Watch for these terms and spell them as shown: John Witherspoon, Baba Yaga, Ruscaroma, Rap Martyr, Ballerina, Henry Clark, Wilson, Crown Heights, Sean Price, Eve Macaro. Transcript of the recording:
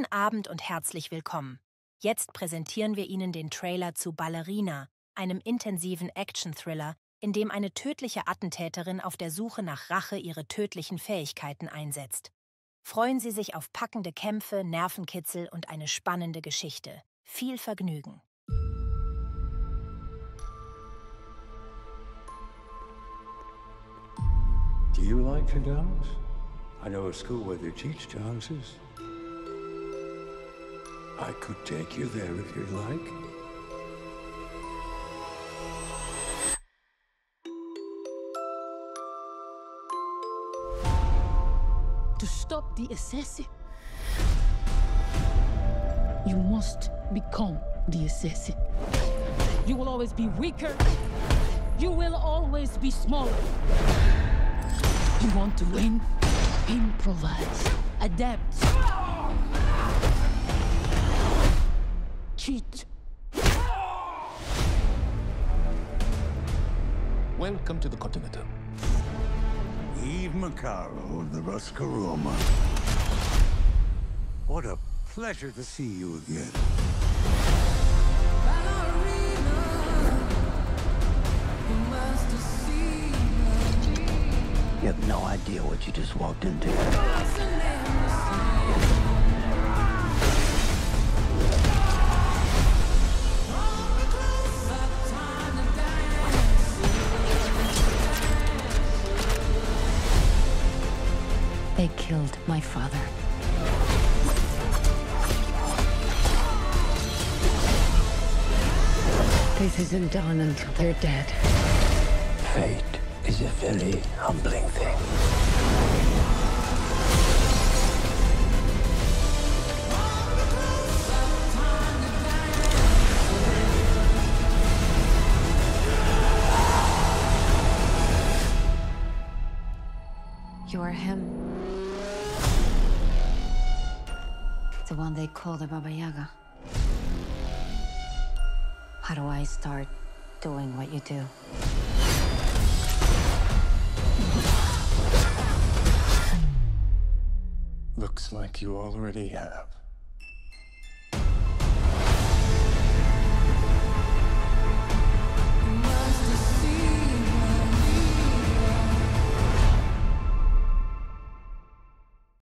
Guten Abend und herzlich willkommen. Jetzt präsentieren wir Ihnen den Trailer zu Ballerina, einem intensiven Action-Thriller, in dem eine tödliche Attentäterin auf der Suche nach Rache ihre tödlichen Fähigkeiten einsetzt. Freuen Sie sich auf packende Kämpfe, Nervenkitzel und eine spannende Geschichte. Viel Vergnügen! Do you like your dogs? I know a school where they teach dances. I could take you there if you like. To stop the assassin, you must become the assassin. You will always be weaker. You will always be smaller. You want to win? Improvise. Adapt. Cheat. Welcome to the Continental. Eve Macaro of the Ruscaroma. What a pleasure to see you again. You have no idea what you just walked into. They killed my father. This isn't done until they're dead. Fate is a very humbling thing. You're him. The one they call the Baba Yaga. How do I start doing what you do? Looks like you already have.